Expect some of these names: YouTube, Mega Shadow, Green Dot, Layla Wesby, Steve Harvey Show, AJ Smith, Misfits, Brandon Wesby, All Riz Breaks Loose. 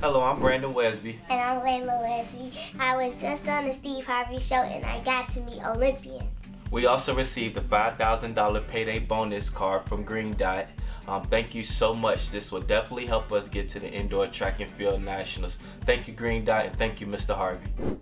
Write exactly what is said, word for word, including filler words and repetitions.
Hello, I'm Brandon Wesby. And I'm Layla Wesby. I was just on the Steve Harvey Show and I got to meet Olympians. We also received a five thousand dollar payday bonus card from Green Dot. Um, thank you so much. This will definitely help us get to the Indoor Track and Field Nationals. Thank you, Green Dot, and thank you, Mister Harvey.